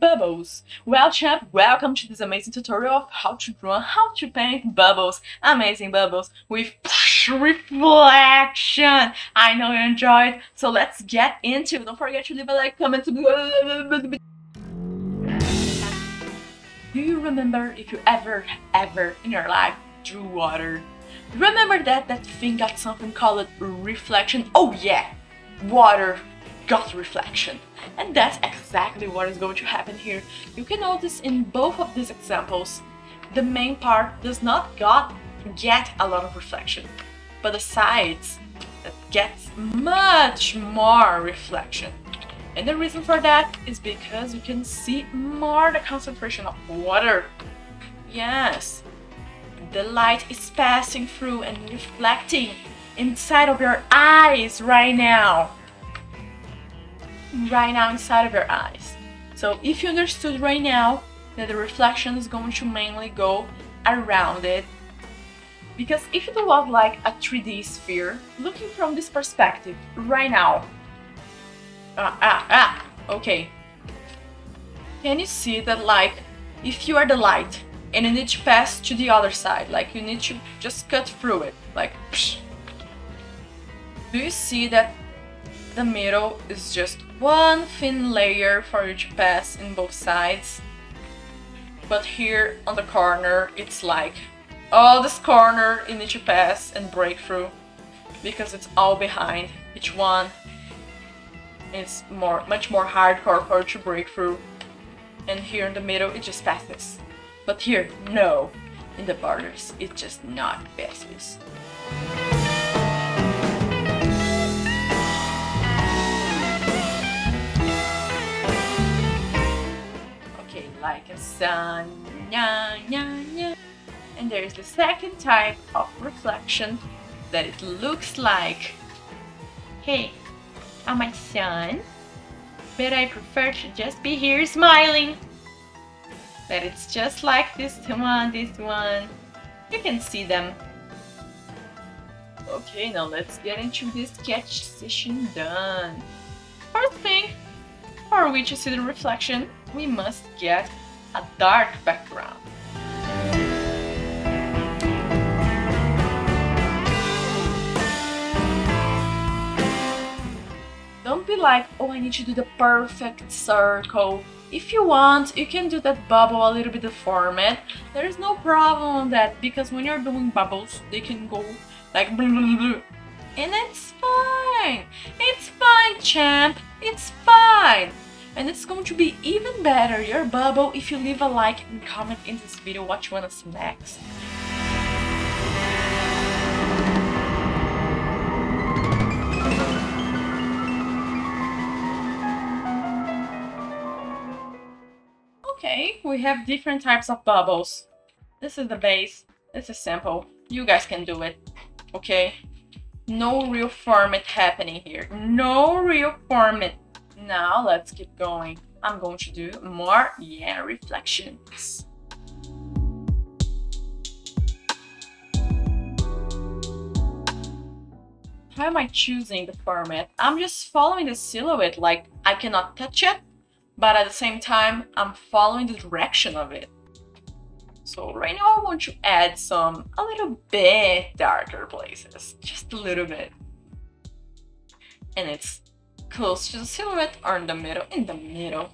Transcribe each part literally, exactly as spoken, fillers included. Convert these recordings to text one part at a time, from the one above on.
bubbles. Well champ, welcome to this amazing tutorial of how to draw, how to paint bubbles, amazing bubbles with reflection. I know you enjoyed, so let's get into it. Don't forget to leave a like, comment. Do you remember if you ever, ever in your life drew water? Remember that that thing got something called reflection? Oh yeah, water got reflection, and that's exactly what is going to happen here. You can notice in both of these examples, the main part does not got get a lot of reflection, but the sides that gets much more reflection. And the reason for that is because you can see more the concentration of water. Yes, the light is passing through and reflecting inside of your eyes right now. Right now inside of your eyes. So if you understood right now that the reflection is going to mainly go around it, because if you do have like a three D sphere, looking from this perspective right now, ah, ah, ah, okay, can you see that like if you are the light and you need to pass to the other side, like you need to just cut through it, like psh. Do you see that the middle is just one thin layer for you to pass in both sides? But here on the corner it's like all this corner you need to pass and break through, because it's all behind each one. It's more, much more hardcore for you to break through, and here in the middle it just passes. But here, no, in the borders it just not passes. Okay, like a sun, yeah, yeah, yeah. And there is the second type of reflection that it looks like, hey, I'm my son, but I prefer to just be here smiling. That it's just like this one, this one. You can see them. Okay, now let's get into this sketch session done. First thing, for which you see the reflection, we must get a dark background. Don't be like, oh, I need to do the perfect circle. If you want, you can do that bubble a little bit deformed. There is no problem on that, because when you're doing bubbles, they can go like blah, blah, blah. And it's fine. It's fine, champ. It's fine. And it's going to be even better, your bubble, if you leave a like and comment in this video what you want to see next. Okay, we have different types of bubbles. This is the base, this is simple, you guys can do it, okay? No real format happening here, no real format. Now let's keep going, I'm going to do more, yeah, reflections. Why am I choosing the format? I'm just following the silhouette, like I cannot touch it, but at the same time, I'm following the direction of it. So right now I want to add some, a little bit darker places, just a little bit. And it's close to the silhouette or in the middle, in the middle.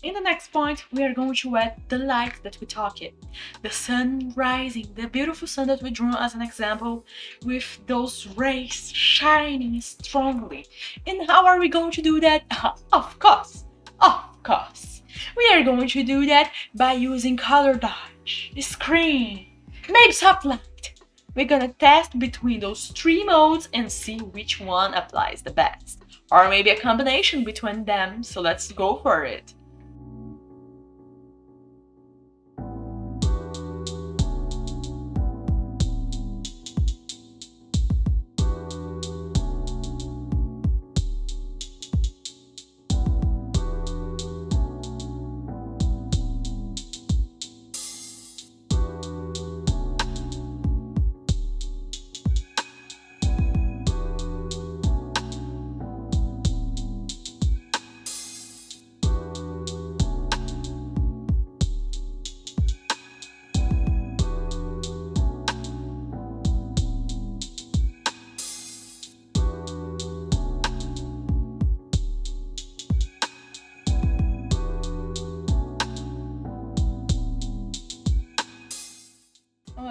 In the next point, we are going to add the light that we talked about. The sun rising, the beautiful sun that we drew as an example, with those rays shining strongly. And how are we going to do that? Of course, of course. We are going to do that by using color dodge, screen, maybe soft light. We're gonna test between those three modes and see which one applies the best. Or maybe a combination between them, so let's go for it.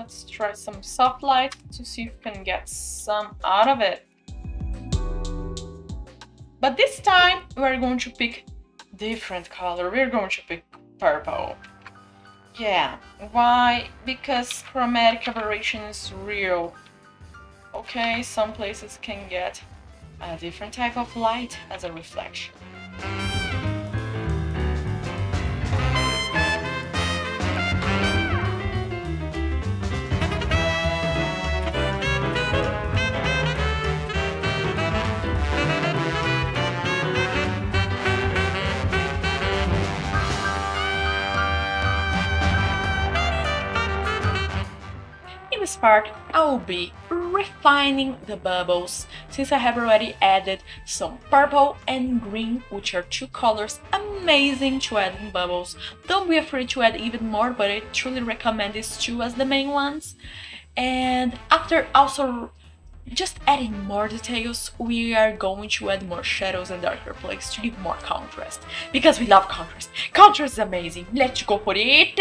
Let's try some soft light to see if we can get some out of it. But this time we're going to pick different color. We're going to pick purple. Yeah, why? Because chromatic aberration is real. Okay, some places can get a different type of light as a reflection. Part I will be refining the bubbles, since I have already added some purple and green, which are two colors amazing to add in bubbles. Don't be afraid to add even more, but I truly recommend these two as the main ones. And after also just adding more details, we are going to add more shadows and darker places to give more contrast, because we love contrast. Contrast is amazing. Let's go for it!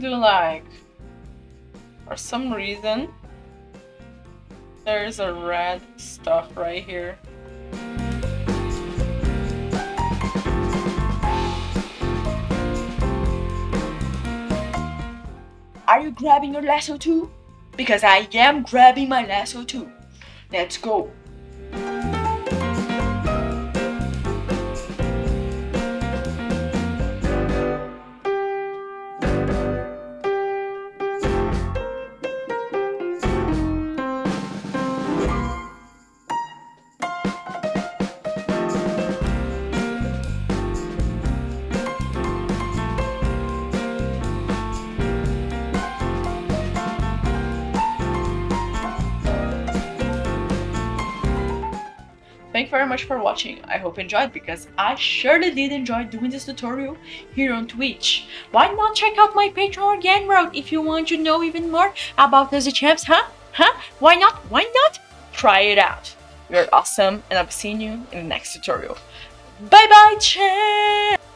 Do like for some reason there's a red stuff right here. Are you grabbing your lasso too? Because I am grabbing my lasso too. Let's go. Thank you very much for watching. I hope you enjoyed, because I surely did enjoy doing this tutorial here on Twitch. Why not check out my Patreon again, bro, if you want to know even more about the champs, huh? Huh? Why not? Why not? Try it out. You're awesome, and I'll be seeing you in the next tutorial. Bye bye, champs!